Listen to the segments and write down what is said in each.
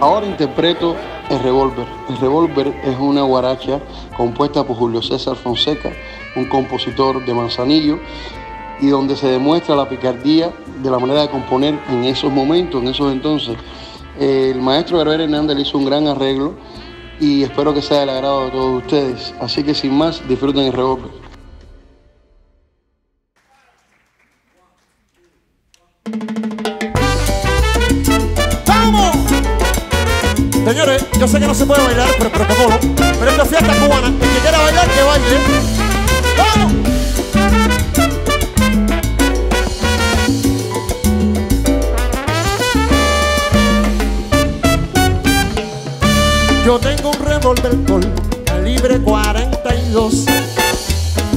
Ahora interpreto el Revolver. El Revolver es una guaracha compuesta por Julio César Fonseca, un compositor de Manzanillo, y donde se demuestra la picardía de la manera de componer en esos momentos, en esos entonces. El maestro Gabriel Hernández le hizo un gran arreglo y espero que sea del agrado de todos ustedes. Así que sin más, disfruten el Revolver. Señores, yo sé que no se puede bailar por el protocolo, pero esta fiesta cubana, el que quiera bailar, que baile. ¡Vamos! Yo tengo un revólver Colt calibre 42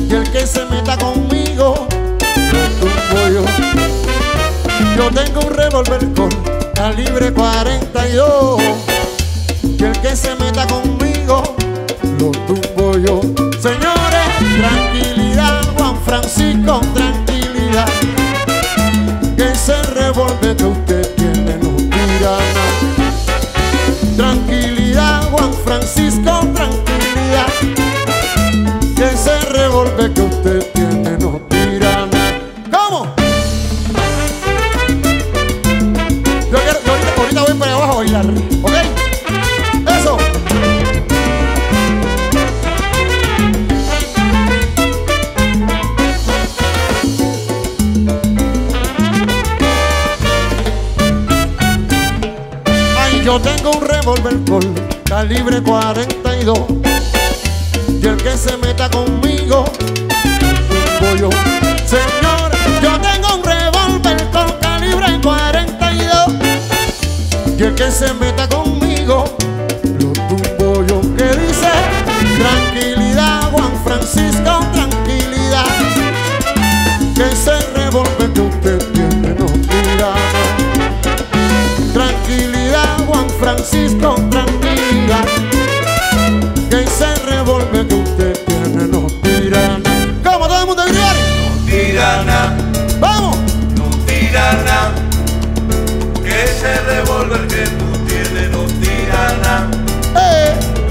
y el que se meta conmigo lo tumbo yo. Yo tengo un revólver Colt calibre 42 y el que se meta conmigo lo tumbo yo. Señores, tranquilidad, Juan Francisco, tranquilidad, que ese revólver que usted tiene no tira nada. Tranquilidad, Juan Francisco, tranquilidad, que ese revólver que usted tiene no tira nada. ¿Cómo? Yo ahorita voy para abajo a bailar, ¿ok? Yo tengo un revólver Colt calibre 42 y el que se meta conmigo lo tumbo yo. Señor, yo tengo un revólver Colt calibre 42 y el que se meta conmigo lo tumbo yo. ¿Qué dice? Tranquilidad, Juan Francisco, tranquilidad, que ese revólver que usted tiene no tira. Tranquilidad, Juan Francisco, tranquilidad, que ese revólver que usted tiene no tira nada. ¿Cómo todo el mundo diría? No tira nada. ¡Vamos! No tira nada, que ese revólver que tú tienes no tira nada.